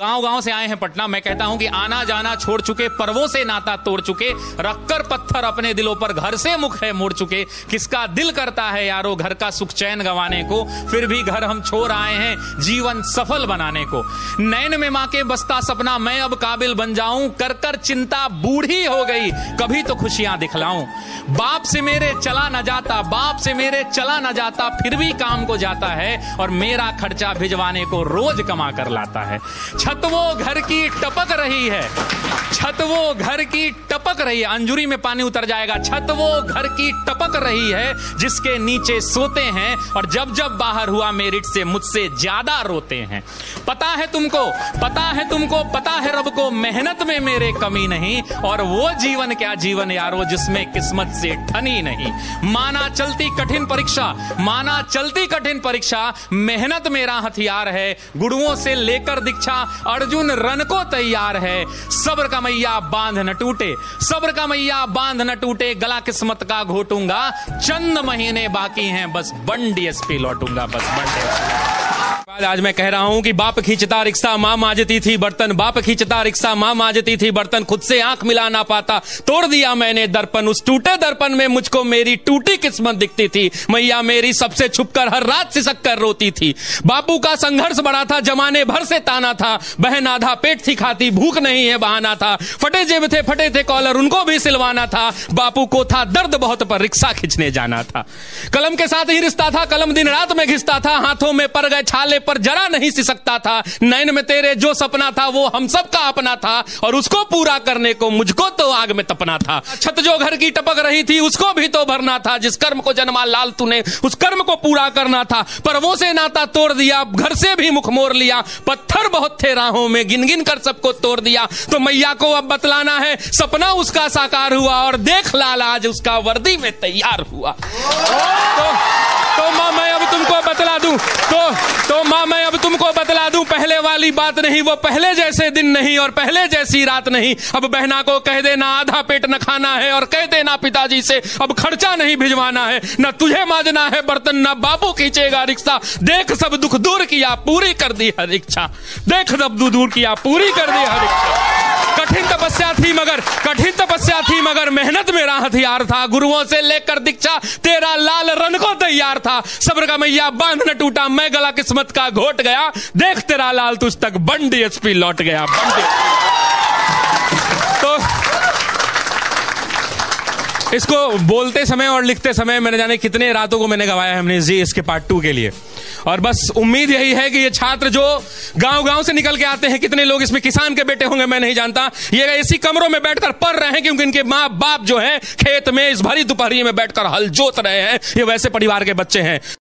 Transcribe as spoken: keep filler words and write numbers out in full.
गांव गांव से आए हैं पटना। मैं कहता हूं कि आना जाना छोड़ चुके, पर्वों से नाता तोड़ चुके, रखकर पत्थर अपने दिलों पर घर से मुख है मोड़ चुके। किसका दिल करता है यारो घर का सुख चैन गंवाने को, फिर भी घर हम छोड़ आए हैं जीवन सफल बनाने को। नैन में मां के बसता सपना, मैं अब काबिल बन जाऊं, कर कर चिंता बूढ़ी हो गई, कभी तो खुशियां दिखलाऊं। बाप से मेरे चला न जाता, बाप से मेरे चला न जाता, फिर भी काम को जाता है और मेरा खर्चा भिजवाने को रोज कमा कर लाता है। छत वो घर की टपक रही है, छत वो घर की टपक रही है, अंजुरी में पानी उतर जाएगा। छत वो घर की टपक रही है जिसके नीचे सोते हैं, और जब जब बाहर हुआ मेरिट से मुझसे ज्यादा रोते हैं। पता है तुमको, पता है तुमको, पता है रब को, मेहनत में मेरे कमी नहीं, और वो जीवन क्या जीवन यारो जिसमें किस्मत से ठनी नहीं। माना चलती कठिन परीक्षा, माना चलती कठिन परीक्षा, मेहनत मेरा हथियार है, गुरुओं से लेकर दीक्षा, अर्जुन रन को तैयार है। सब्र का मैया बांध न टूटे, सब्र का मैया बांध न टूटे, गला किस्मत का घोटूंगा, चंद महीने बाकी हैं बस, बन डीएसपी लौटूंगा, बस बन डीएसपी। आज मैं कह रहा हूं कि बाप खींचता रिक्शा मां मांजती थी बर्तन, बाप खींचता रिक्शा मां मांजती थी बर्तन, खुद से आंख मिला ना पाता, तोड़ दिया मैंने दर्पण, उस टूटे दर्पण में मुझको मेरी टूटी किस्मत दिखती थी, मैया मेरी सबसे छुपकर हर रात सिसक कर रोती थी। बापू का संघर्ष बड़ा था, जमाने भर से ताना था, बहन आधा पेट थी खाती, भूख नहीं है बहाना था, फटे जेब थे फटे थे कॉलर, उनको भी सिलवाना था, बापू को था दर्द बहुत पर रिक्शा खींचने जाना था। कलम के साथ ही रिश्ता था, कलम दिन रात में घिसता था, हाथों में पड़ गए छाले पर जरा नहीं सिसकता था, नैन में तेरे जो सपना था वो हम सब का अपना था, और उसको पूरा करने को मुझको तो आग में तपना था। छत जो घर की टपक रही थी उसको भी तो भरना था, जिस कर्म को जन्मा लाल तूने उस कर्म को पूरा करना था। पर्वों से नाता तोड़ दिया, घर से भी मुख मोड़ लिया, पत्थर बहुत थे राहों में गिन गिन कर सबको तोड़ दिया, तो मैया को अब बतलाना है सपना उसका साकार हुआ, और देख लाल आज उसका वर्दी में तैयार हुआ। तो, तो मां मैं अब तुमको बतला दूं, तो तो मां मैं अब तुमको बतला दूं, पहले वाली बात नहीं, वो पहले जैसे दिन नहीं और पहले जैसी रात नहीं। अब बहना को कह देना आधा पेट न खाना है, और कह देना पिताजी से अब खर्चा नहीं भिजवाना है, न तुझे मांजना है बर्तन, न बाबू खींचेगा रिक्शा। देख सब दुख दूर किया, पूरी कर दी हर इच्छा, देख सब दुख दूर किया, पूरी कर दी हर इच्छा। कठिन तपस्या थी मगर, कठिन तपस्या थी मगर, मेहनत मेरा हथियार था, गुरुओं से लेकर दीक्षा, तेरा लाल रन को तैयार था। सब्र का मैया बांध न टूटा, मैं गला किस्मत का घोट गया, देख तेरा लाल तुझ तक बन डीएसपी लौट गया, बन डीएसपी। तो इसको बोलते समय और लिखते समय मैंने जाने कितने रातों को मैंने गवाया है, हमने जी इसके पार्ट टू के लिए। और बस उम्मीद यही है कि ये छात्र जो गांव गांव से निकल के आते हैं, कितने लोग इसमें किसान के बेटे होंगे मैं नहीं जानता, ये इसी कमरों में बैठकर पढ़ रहे हैं, क्योंकि इनके माँ बाप जो है खेत में इस भरी दोपहरी में बैठकर हल जोत रहे हैं। ये वैसे परिवार के बच्चे हैं।